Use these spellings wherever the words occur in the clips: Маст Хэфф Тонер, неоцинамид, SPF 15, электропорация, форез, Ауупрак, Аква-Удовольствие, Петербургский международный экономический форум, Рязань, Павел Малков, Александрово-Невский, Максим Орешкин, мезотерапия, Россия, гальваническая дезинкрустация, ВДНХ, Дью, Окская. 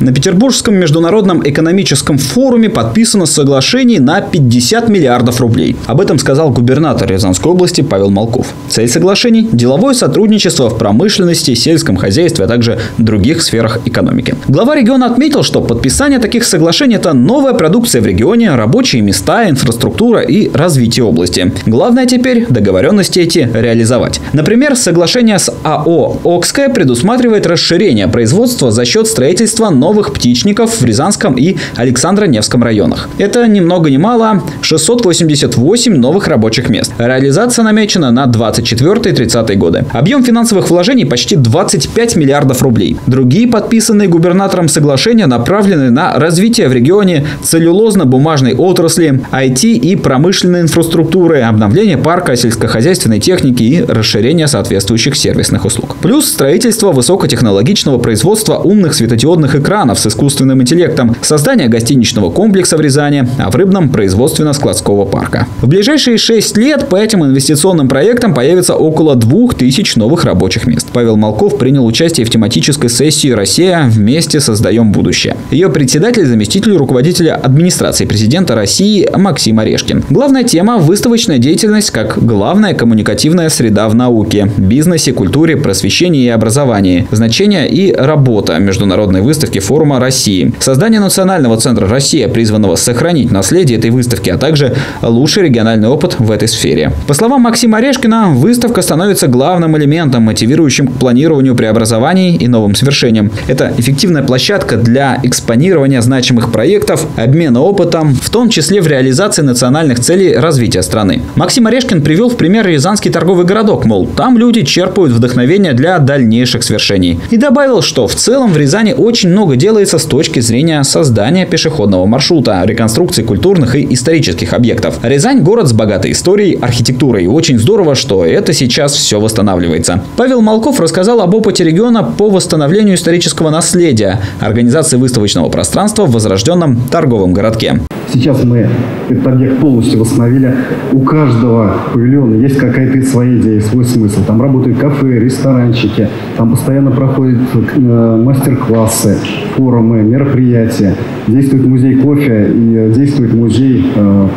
На Петербургском международном экономическом форуме подписано соглашение на 50 миллиардов рублей. Об этом сказал губернатор Рязанской области Павел Малков. Цель соглашений – деловое сотрудничество в промышленности, сельском хозяйстве, а также других сферах экономики. Глава региона отметил, что подписание таких соглашений – это новая продукция в регионе, рабочие места, инфраструктура и развитие области. Главное теперь – договоренности эти реализовать. Например, соглашение с АО «Окская» предусматривает расширение производства за счет строительства новых птичников в Рязанском и Александрово-Невском районах. Это ни много ни мало 688 новых рабочих мест. Реализация намечена на 2024-2030 годы. Объем финансовых вложений почти 25 миллиардов рублей. Другие подписанные губернатором соглашения направлены на развитие в регионе целлюлозно-бумажной отрасли, IT и промышленной инфраструктуры, обновление парка сельскохозяйственной техники и расширение соответствующих сервисных услуг. Плюс строительство высокотехнологичного производства умных светодиодных экранов с искусственным интеллектом, создание гостиничного комплекса в Рязани, а в Рыбном – производственно-складского парка. В ближайшие 6 лет по этим инвестиционным проектам появится около 2000 новых рабочих мест. Павел Малков принял участие в тематической сессии «Россия. Вместе создаем будущее». Ее председатель – заместитель руководителя администрации президента России Максим Орешкин. Главная тема – выставочная деятельность как главная коммуникативная среда в науке, бизнесе, культуре, просвещении и образовании, значение и работа международной выставки форума России, создание национального центра «Россия», призванного сохранить наследие этой выставки, а также лучший региональный опыт в этой сфере. По словам Максима Орешкина, выставка становится главным элементом, мотивирующим к планированию преобразований и новым свершениям. Это эффективная площадка для экспонирования значимых проектов, обмена опытом, в том числе в реализации национальных целей развития страны. Максим Орешкин привел в пример Рязанский торговый городок, мол, там люди черпают вдохновение для дальнейших свершений. И добавил, что в целом в Рязани очень много делается с точки зрения создания пешеходного маршрута, реконструкции культурных и исторических объектов. Рязань – город с богатой историей, архитектурой. Очень здорово, что это сейчас все восстанавливается. Павел Малков рассказал об опыте региона по восстановлению исторического наследия, организации выставочного пространства в возрожденном торговом городке. Сейчас мы этот объект полностью восстановили. У каждого павильона есть какая-то своя идея, свой смысл. Там работают кафе, ресторанчики, там постоянно проходят мастер-классы, форумы, мероприятия. Действует музей кофе и действует музей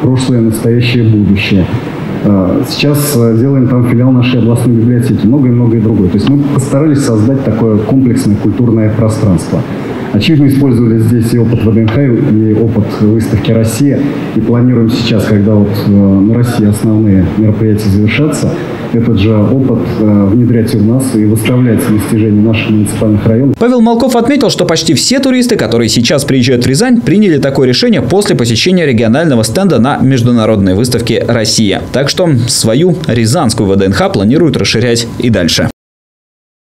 «Прошлое, настоящее, будущее». Сейчас делаем там филиал нашей областной библиотеки, многое-многое другое. То есть мы постарались создать такое комплексное культурное пространство. Очевидно, использовали здесь и опыт ВДНХ, и опыт выставки «Россия». И планируем сейчас, когда вот на России основные мероприятия завершатся, этот же опыт внедрять у нас и выставлять достижения наших муниципальных районов. Павел Малков отметил, что почти все туристы, которые сейчас приезжают в Рязань, приняли такое решение после посещения регионального стенда на международной выставке «Россия». Так что свою рязанскую ВДНХ планируют расширять и дальше.